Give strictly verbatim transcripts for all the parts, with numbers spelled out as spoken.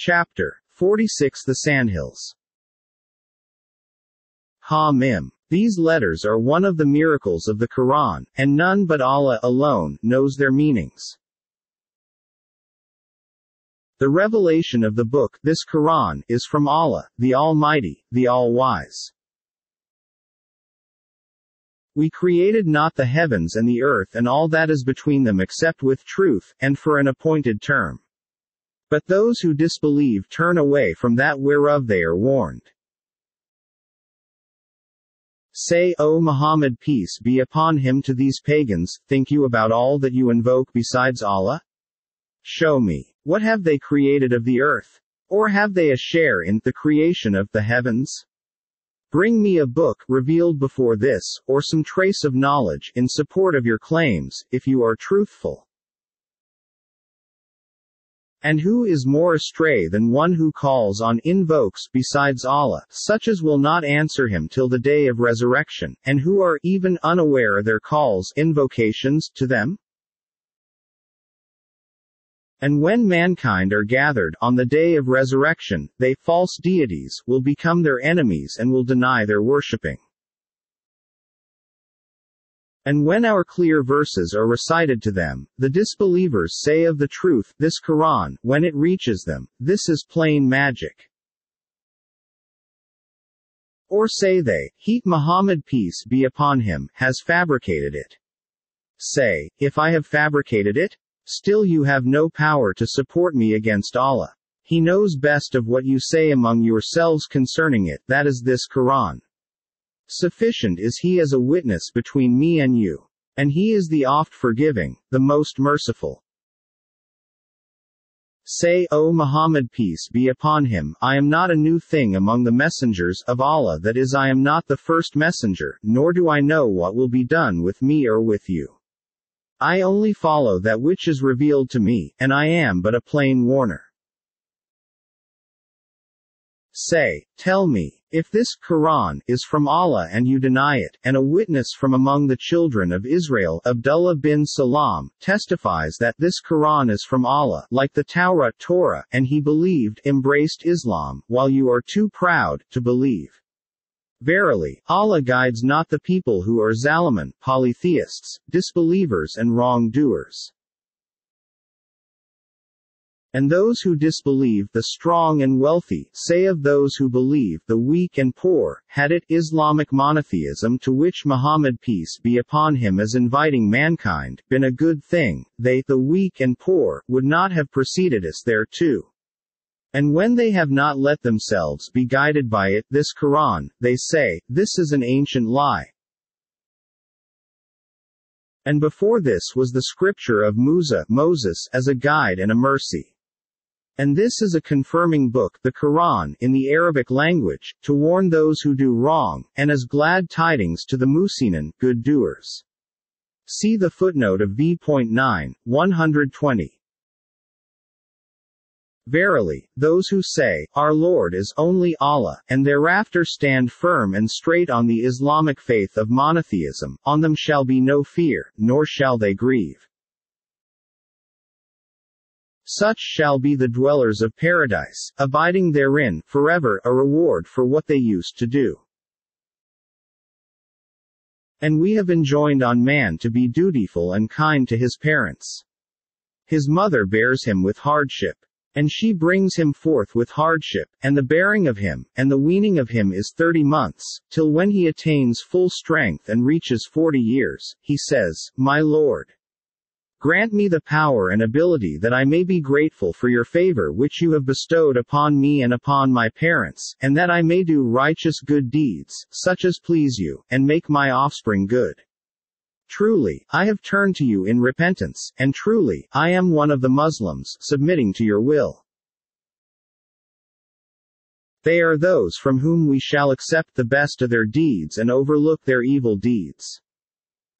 Chapter forty-six. The Sandhills. Ha-Mim. These letters are one of the miracles of the Quran, and none but Allah alone knows their meanings. The revelation of the book, this Quran, is from Allah, the Almighty, the All-Wise. We created not the heavens and the earth and all that is between them except with truth, and for an appointed term. But those who disbelieve turn away from that whereof they are warned. Say, O Muhammad, peace be upon him, to these pagans, think you about all that you invoke besides Allah? Show me. What have they created of the earth? Or have they a share in the creation of the heavens? Bring me a book, revealed before this, or some trace of knowledge, in support of your claims, if you are truthful. And who is more astray than one who calls on, invokes, besides Allah, such as will not answer him till the day of resurrection, and who are even unaware of their calls, invocations, to them? And when mankind are gathered, on the day of resurrection, they, false deities, will become their enemies and will deny their worshipping. And when our clear verses are recited to them, the disbelievers say of the truth, this Quran, when it reaches them, this is plain magic. Or say they, he, Muhammad, peace be upon him, has fabricated it. Say, if I have fabricated it? Still you have no power to support me against Allah. He knows best of what you say among yourselves concerning it, that is this Quran. Sufficient is he as a witness between me and you. And he is the oft-forgiving, the most merciful. Say, O Muhammad, peace be upon him, I am not a new thing among the messengers of Allah, that is, I am not the first messenger, nor do I know what will be done with me or with you. I only follow that which is revealed to me, and I am but a plain warner. Say, tell me, if this Quran is from Allah and you deny it, and a witness from among the children of Israel, Abdullah bin Salam, testifies that this Quran is from Allah, like the Tawrat Torah, and he believed, embraced Islam, while you are too proud to believe. Verily, Allah guides not the people who are Zaliman, polytheists, disbelievers and wrongdoers. And those who disbelieve, the strong and wealthy, say of those who believe, the weak and poor, had it, Islamic monotheism, to which Muhammad, peace be upon him, is inviting mankind, been a good thing, they, the weak and poor, would not have preceded us thereto. And when they have not let themselves be guided by it, this Quran, they say, this is an ancient lie. And before this was the scripture of Musa, Moses, as a guide and a mercy. And this is a confirming book, the Quran, in the Arabic language, to warn those who do wrong, and as glad tidings to the Musinun, good doers. See the footnote of V nine, one twenty. Verily, those who say, our Lord is only Allah, and thereafter stand firm and straight on the Islamic faith of monotheism, on them shall be no fear, nor shall they grieve. Such shall be the dwellers of paradise, abiding therein, forever, a reward for what they used to do. And we have enjoined on man to be dutiful and kind to his parents. His mother bears him with hardship, and she brings him forth with hardship, and the bearing of him, and the weaning of him is thirty months, till when he attains full strength and reaches forty years, he says, my Lord, grant me the power and ability that I may be grateful for your favor which you have bestowed upon me and upon my parents, and that I may do righteous good deeds, such as please you, and make my offspring good. Truly, I have turned to you in repentance, and truly, I am one of the Muslims, submitting to your will. They are those from whom we shall accept the best of their deeds and overlook their evil deeds.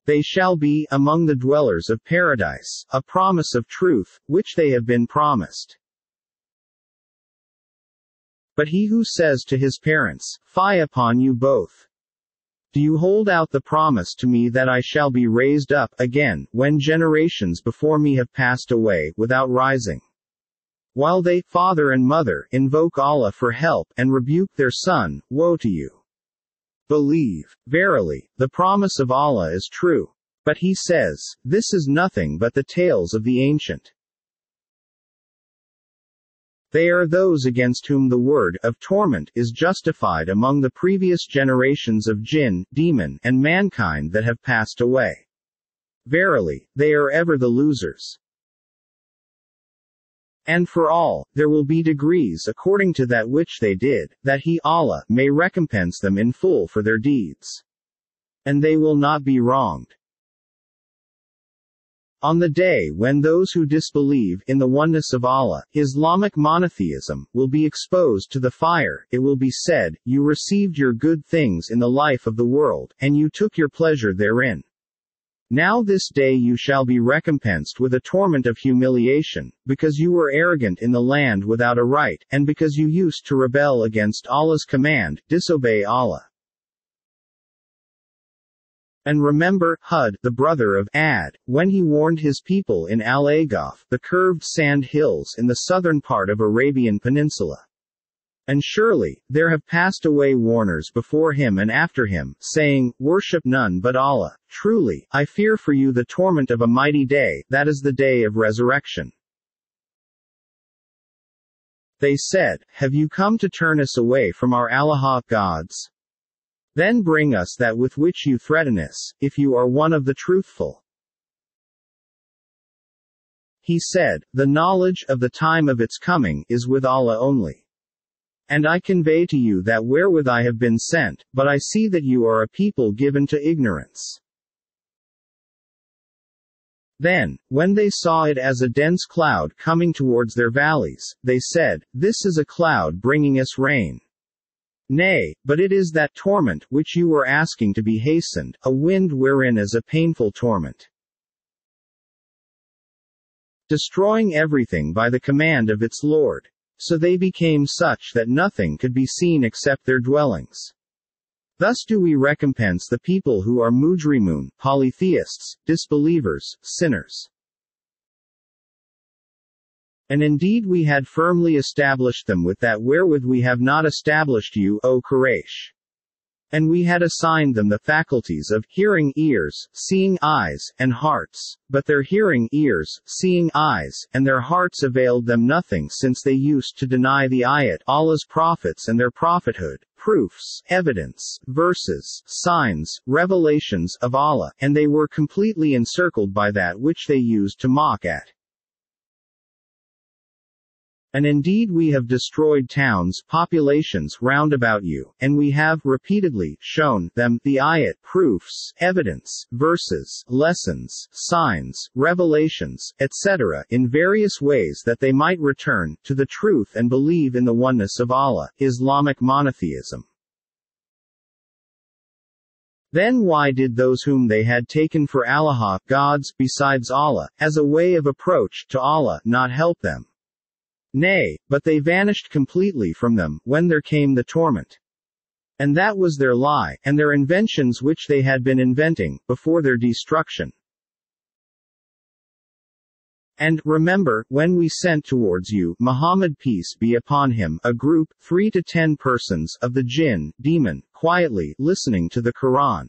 They shall be among the dwellers of paradise, a promise of truth, which they have been promised. But he who says to his parents, fie upon you both! Do you hold out the promise to me that I shall be raised up again, when generations before me have passed away, without rising? While they, father and mother, invoke Allah for help, and rebuke their son, woe to you. Believe. Verily, the promise of Allah is true. But he says, this is nothing but the tales of the ancient. They are those against whom the word of torment is justified among the previous generations of jinn, demon, and mankind that have passed away. Verily, they are ever the losers. And for all, there will be degrees according to that which they did, that He, Allah, may recompense them in full for their deeds. And they will not be wronged. On the day when those who disbelieve in the oneness of Allah, Islamic monotheism, will be exposed to the fire, it will be said, you received your good things in the life of the world, and you took your pleasure therein. Now this day you shall be recompensed with a torment of humiliation, because you were arrogant in the land without a right, and because you used to rebel against Allah's command, disobey Allah. And remember, Hud, the brother of Ad, when he warned his people in Al-Agaf, the curved sand hills in the southern part of Arabian Peninsula. And surely, there have passed away warners before him and after him, saying, worship none but Allah. Truly, I fear for you the torment of a mighty day, that is the day of resurrection. They said, have you come to turn us away from our alaha gods? Then bring us that with which you threaten us, if you are one of the truthful. He said, the knowledge of the time of its coming is with Allah only. And I convey to you that wherewith I have been sent, but I see that you are a people given to ignorance. Then, when they saw it as a dense cloud coming towards their valleys, they said, this is a cloud bringing us rain. Nay, but it is that torment which you were asking to be hastened, a wind wherein is a painful torment, destroying everything by the command of its Lord. So they became such that nothing could be seen except their dwellings. Thus do we recompense the people who are mujrimun, polytheists, disbelievers, sinners. And indeed we had firmly established them with that wherewith we have not established you, O Quraysh. And we had assigned them the faculties of hearing ears, seeing eyes, and hearts, but their hearing ears, seeing eyes, and their hearts availed them nothing since they used to deny the ayat, Allah's prophets and their prophethood, proofs, evidence, verses, signs, revelations of Allah, and they were completely encircled by that which they used to mock at. And indeed we have destroyed towns, populations, round about you, and we have, repeatedly, shown them, the ayat, proofs, evidence, verses, lessons, signs, revelations, et cetera, in various ways that they might return to the truth and believe in the oneness of Allah, Islamic monotheism. Then why did those whom they had taken for alaha, gods, besides Allah, as a way of approach to Allah, not help them? Nay, but they vanished completely from them, when there came the torment. And that was their lie, and their inventions which they had been inventing, before their destruction. And, remember, when we sent towards you, Muhammad peace be upon him, a group, three to ten persons, of the jinn, demon, quietly, listening to the Quran.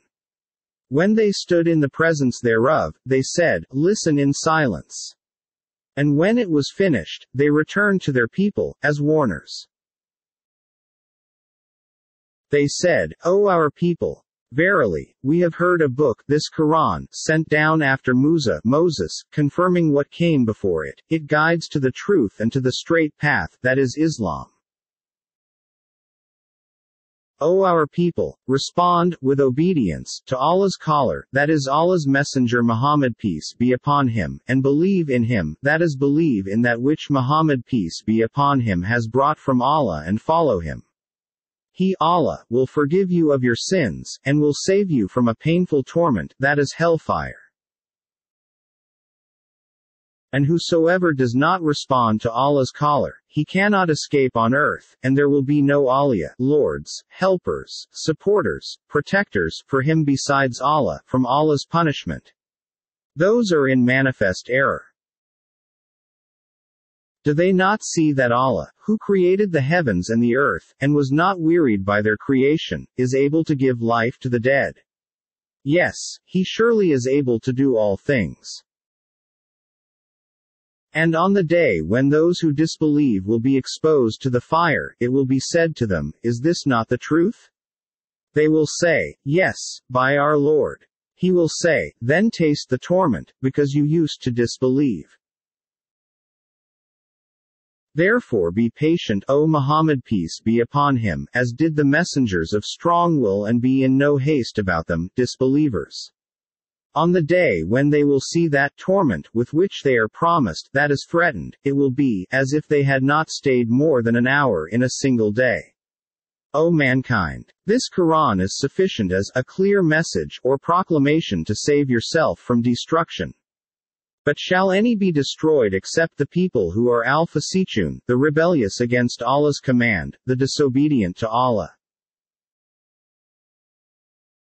When they stood in the presence thereof, they said, listen in silence. And when it was finished, they returned to their people, as warners. They said, O our people! Verily, we have heard a book, this Quran, sent down after Musa, Moses, confirming what came before it, it guides to the truth and to the straight path, that is Islam. O our people, respond, with obedience, to Allah's caller, that is Allah's messenger Muhammad peace be upon him, and believe in him, that is believe in that which Muhammad peace be upon him has brought from Allah and follow him. He, Allah, will forgive you of your sins, and will save you from a painful torment, that is hellfire. And whosoever does not respond to Allah's caller, he cannot escape on earth, and there will be no awliya, lords, helpers, supporters, protectors, for him besides Allah, from Allah's punishment. Those are in manifest error. Do they not see that Allah, who created the heavens and the earth, and was not wearied by their creation, is able to give life to the dead? Yes, He surely is able to do all things. And on the day when those who disbelieve will be exposed to the fire, it will be said to them, Is this not the truth? They will say, Yes, by our Lord. He will say, Then taste the torment, because you used to disbelieve. Therefore be patient, O Muhammad, peace be upon him, as did the messengers of strong will, and be in no haste about them, disbelievers. On the day when they will see that torment with which they are promised, that is threatened, it will be as if they had not stayed more than an hour in a single day. O mankind! This Quran is sufficient as a clear message or proclamation to save yourself from destruction. But shall any be destroyed except the people who are al-fasiqun, the rebellious against Allah's command, the disobedient to Allah?